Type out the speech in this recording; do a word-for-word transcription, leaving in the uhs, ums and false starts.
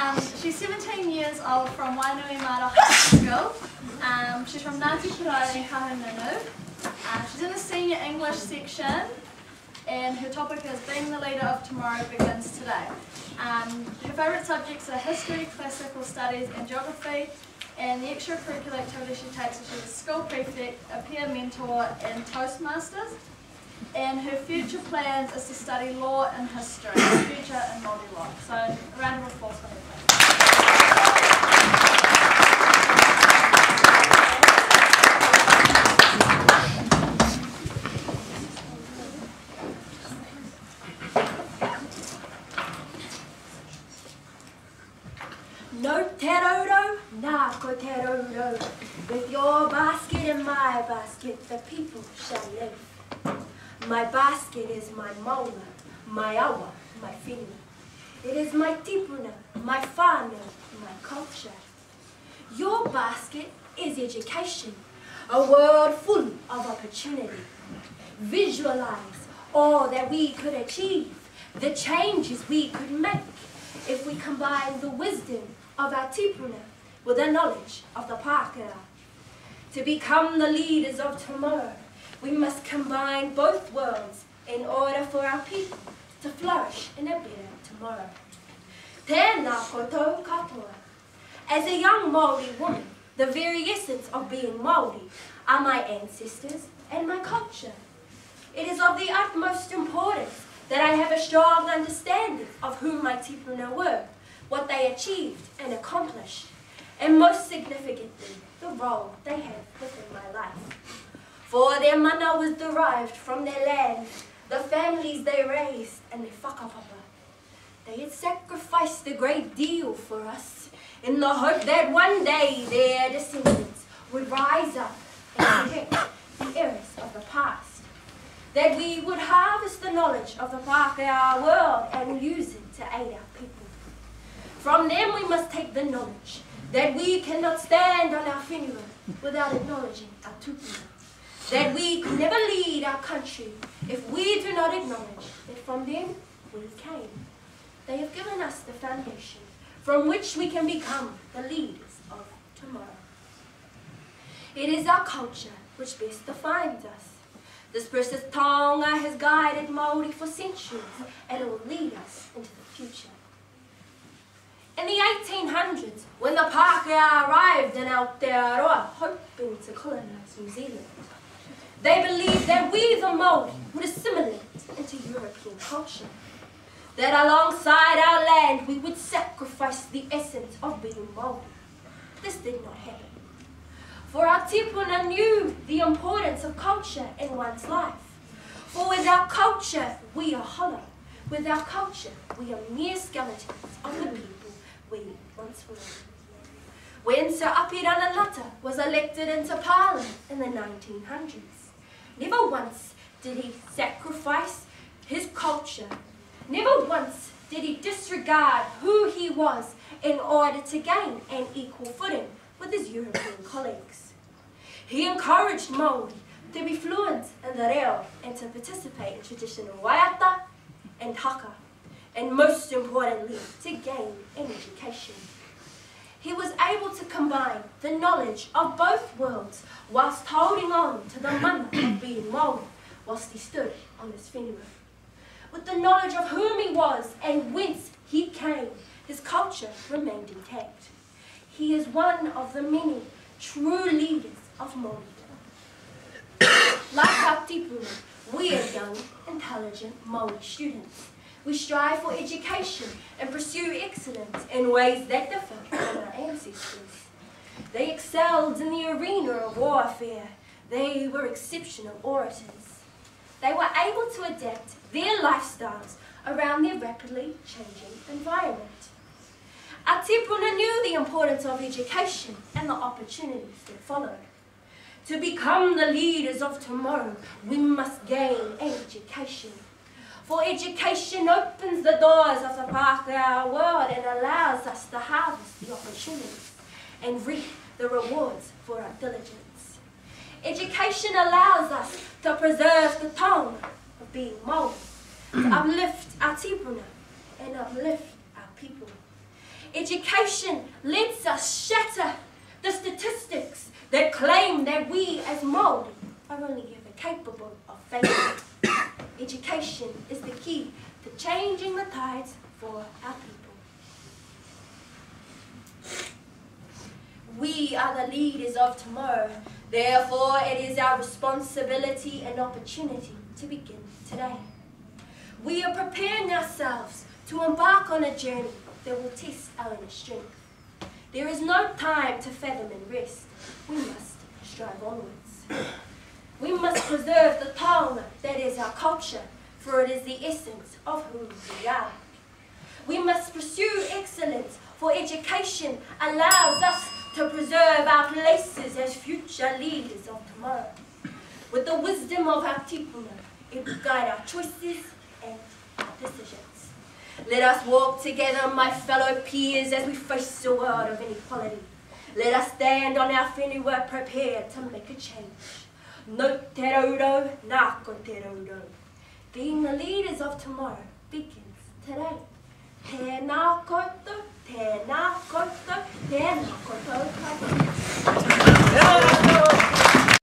Um, she's seventeen years old from Wainuiomata High School. Um, she's from Ngāti Kirao in Kahununu. Uh, she's in the senior English section, and her topic is Being the Leader of Tomorrow Begins Today. Um, her favourite subjects are history, classical studies and geography, and the extracurricular activities she takes is she's a school prefect, a peer mentor and Toastmasters. And her future plans is to study law and history, future and Māori law. So a round of applause for her. Nau te rourou, nā ko te rourou. With your basket and my basket, the people shall live. My basket is my mauna, my awa, my whenua. It is my tipuna, my whānau, my culture. Your basket is education, a world full of opportunity. Visualize all that we could achieve, the changes we could make if we combine the wisdom of our tipuna with the knowledge of the Pākehā. To become the leaders of tomorrow, we must combine both worlds in order for our people to flourish in a better tomorrow. Tēnā koutou katoa. As a young Māori woman, the very essence of being Māori are my ancestors and my culture. It is of the utmost importance that I have a strong understanding of who my tipuna were, what they achieved and accomplished, and most significantly, the role they have within my life. For their mana was derived from their land, the families they raised, and their whakapapa. They had sacrificed a great deal for us in the hope that one day their descendants would rise up and protect the errors of the past. That we would harvest the knowledge of the Pākehā world and use it to aid our people. From them we must take the knowledge that we cannot stand on our whenua without acknowledging our tupuna. That we could never lead our country if we do not acknowledge that from them we came. They have given us the foundation from which we can become the leaders of tomorrow. It is our culture which best defines us. This precious taonga has guided Māori for centuries and it will lead us into the future. In the eighteen hundreds, when the Pākehā arrived in Aotearoa hoping to colonise New Zealand, they believed that we, the Māori, would assimilate into European culture. That alongside our land, we would sacrifice the essence of being Māori. This did not happen. For our tipuna knew the importance of culture in one's life. For without culture, we are hollow. Without culture, we are mere skeletons of the people we once were. When Sir Apirana Ngata was elected into Parliament in the nineteen hundreds, never once did he sacrifice his culture. Never once did he disregard who he was in order to gain an equal footing with his European colleagues. He encouraged Māori to be fluent in the reo and to participate in traditional waiata and haka, and most importantly, to gain an education. He was able to combine the knowledge of both worlds whilst holding on to the mana of being Māori whilst he stood on his whenua. With the knowledge of whom he was and whence he came, his culture remained intact. He is one of the many true leaders of Māori. Like our tipuna, we are young, intelligent Māori students. We strive for education and pursue excellence in ways that differ from our ancestors. They excelled in the arena of warfare. They were exceptional orators. They were able to adapt their lifestyles around their rapidly changing environment. Our tipuna knew the importance of education and the opportunities that followed. To become the leaders of tomorrow, we must gain an education. For education opens the doors of the Pākehā world and allows us to harvest the opportunities and reap the rewards for our diligence. Education allows us to preserve the taonga of being Māori, to uplift our tipuna and uplift our people. Education lets us shatter the statistics that claim that we as Māori are only ever capable of failing. Education is the key to changing the tides for our people. We are the leaders of tomorrow. Therefore, it is our responsibility and opportunity to begin today. We are preparing ourselves to embark on a journey that will test our inner strength. There is no time to fathom and rest. We must strive onwards. We must preserve the taonga that is our culture, for it is the essence of who we are. We must pursue excellence, for education allows us to preserve our places as future leaders of tomorrow. With the wisdom of our tipuna, it will guide our choices and our decisions. Let us walk together, my fellow peers, as we face a world of inequality. Let us stand on our whenua prepared to make a change. Nau te rourou, nāko te rourou. Being the leaders of tomorrow begins today. Tēnā koutou, tēnā koutou, tēnā koutou.